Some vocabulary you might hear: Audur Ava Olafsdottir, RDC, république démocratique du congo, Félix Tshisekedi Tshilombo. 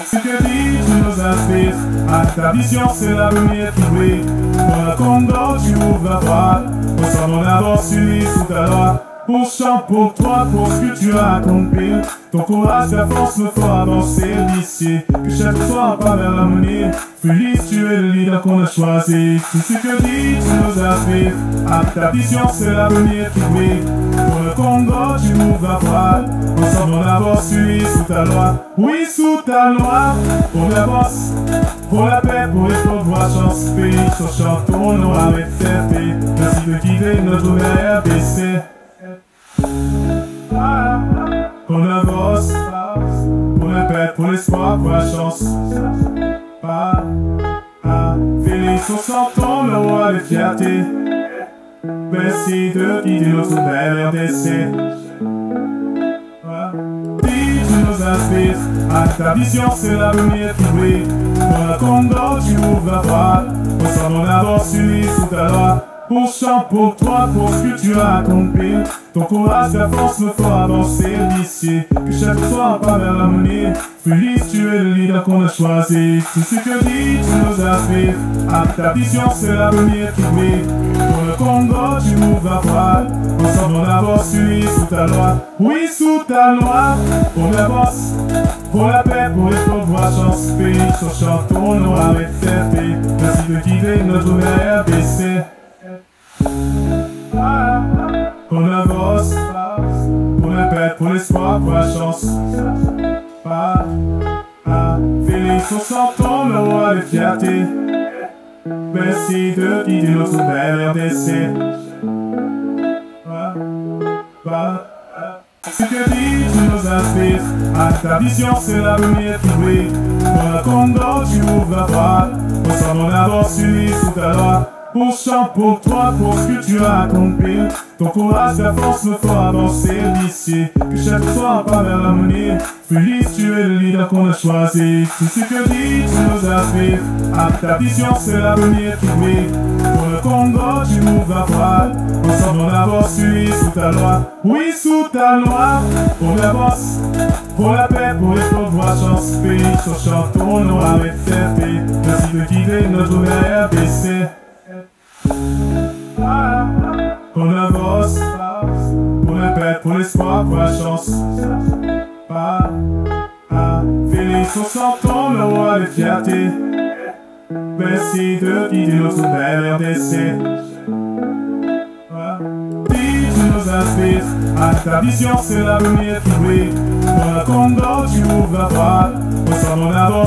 Tshisekedi, tu nous inspires, à ta vision c'est la lumière qui brille. Dans la Congo tu ouvres la voie, on s'en en avance unis sous ta loi. On chante pour toi, pour ce que tu as accompli. Ton courage, ta force me faut avancer d'ici. Que chaque soir va vers l'harmonie. Félix, tu es le leader qu'on a choisi. Tshisekedi, tu nous inspires, à ta vision c'est l'avenir qui brille. Pour le Congo tu ouvres la voie, ensemble on avance unis sous ta loi. Oui, sous ta loi, on avance. Pour la paix, pour les pauvres, chance, pays, on chante ton nom avec fierté. Merci de guider notre mère baissée. Qu'on avance, pour la paix, pour l'espoir, pour la chance. Félix, on s'entend, le roi de fierté. Merci de guider notre belle RDC. Tu nous inspires, à ta vision c'est l'avenir qui brille. Dans la Congo tu ouvres la voie, ensemble on avance unis sous ta loi. On chante pour toi, pour ce que tu as accompli. Ton courage, ta force me faut avancer d'ici. Que chaque soir va vers l'harmonie. Félix, tu es le leader qu'on a choisi. Tshisekedi, tu nous inspires, à ta vision c'est l'avenir qui brille. Pour le Congo tu ouvres la voie, ensemble on avance unis sous ta loi. Oui, sous ta loi, on avance. Pour la paix, pour les pauvres, chance, pays, on chante ton nom avec fierté. Merci de guider notre mère baissée. Qu'on avance, pour la paix, pour l'espoir, pour la chance. Félix, on s'entend, le roi de fierté. Merci de guider notre belle RDC. Tshisekedi, tu nous inspires, à ta vision c'est l'avenir qui brille. Dans la Congo tu ouvres la voie, ensemble on avance unis sous ta loi. On chante pour toi, pour ce que tu as accompli. Ton courage, ta force me faut avancer d'ici. Que chaque soir va vers l'harmonie. Félix, tu es le leader qu'on a choisi. Tshisekedi, tu nous inspires, à ta vision c'est l'avenir qui brille. Pour le Congo tu ouvres la voie, ensemble on avance unis sous ta loi. Oui, sous ta loi, on avance. Pour la paix, pour les pauvres, chance, pays, on chante ton nom avec fierté. Merci de guider notre mère baissée. Qu'on avance, pour la paix, pour l'espoir, pour la chance. Félix, on s'entend, le roi de fierté. Merci de guider notre belle RDC. Tu nous inspires, à ta vision c'est l'avenir qui brille. Dans la Congo tu ouvres la voie, ensemble on avance.